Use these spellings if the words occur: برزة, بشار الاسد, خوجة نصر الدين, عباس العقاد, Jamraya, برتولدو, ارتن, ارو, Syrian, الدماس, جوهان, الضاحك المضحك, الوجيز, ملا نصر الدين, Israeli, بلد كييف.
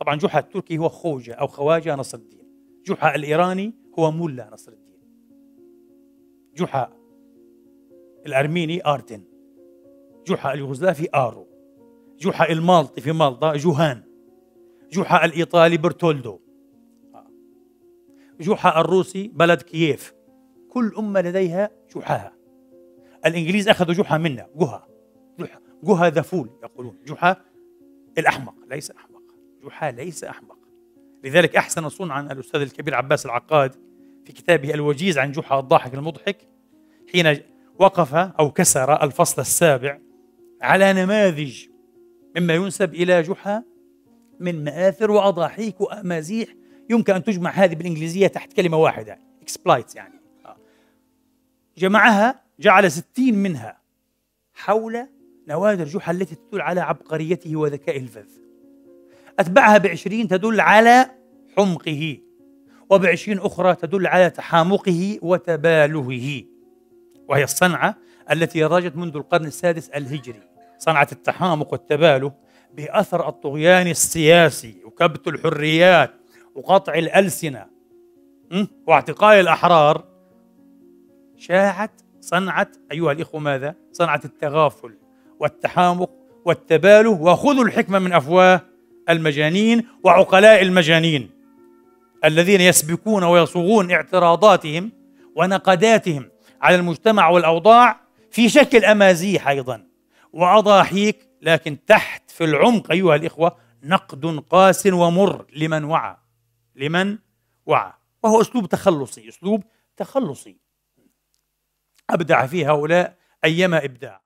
طبعا جحا التركي هو خوجة أو خواجة نصر الدين، جحا الإيراني هو ملا نصر الدين، جحا الأرميني ارتن، جحا اليوغوسلافي ارو، جحا المالطي في مالطا جوهان، جحا الإيطالي برتولدو، جحا الروسي بلد كييف. كل أمة لديها جحاها. الإنجليز أخذوا جحا منا، جحا ذفول يقولون، جحا الأحمق ليس أحمق، جحا ليس أحمق. لذلك أحسن صنعا الأستاذ الكبير عباس العقاد في كتابه الوجيز عن جحا الضاحك المُضحِك حين وقف أو كسر الفصل السابع على نماذج مما ينسب إلى جحا من مآثر وأضاحيك وأمازيح يمكن أن تجمع هذه بالإنجليزية تحت كلمة واحدة، exploits يعني. جمعها، جعل 60 منها حول نوادر جحا التي تدل على عبقريته وذكائه الفذ. أتبعها ب20 تدل على حمقه، وب20 أخرى تدل على تحامقه وتبالهه، وهي الصنعة التي راجت منذ القرن السادس الهجري، صنعة التحامق والتباله بأثر الطغيان السياسي وكبت الحريات وقطع الألسنة واعتقال الأحرار. شاعت صنعة أيها الإخوة ماذا؟ صنعة التغافل والتحامق والتباله، وخذوا الحكمة من أفواه المجانين وعقلاء المجانين الذين يسبكون ويصوغون اعتراضاتهم ونقداتهم على المجتمع والأوضاع في شكل أمازيح أيضا وأضاحيك، لكن تحت في العمق أيها الإخوة نقد قاس ومر لمن وعى، لمن وعى، وهو أسلوب تخلصي، أسلوب تخلصي أبدع فيه هؤلاء أيما إبداع.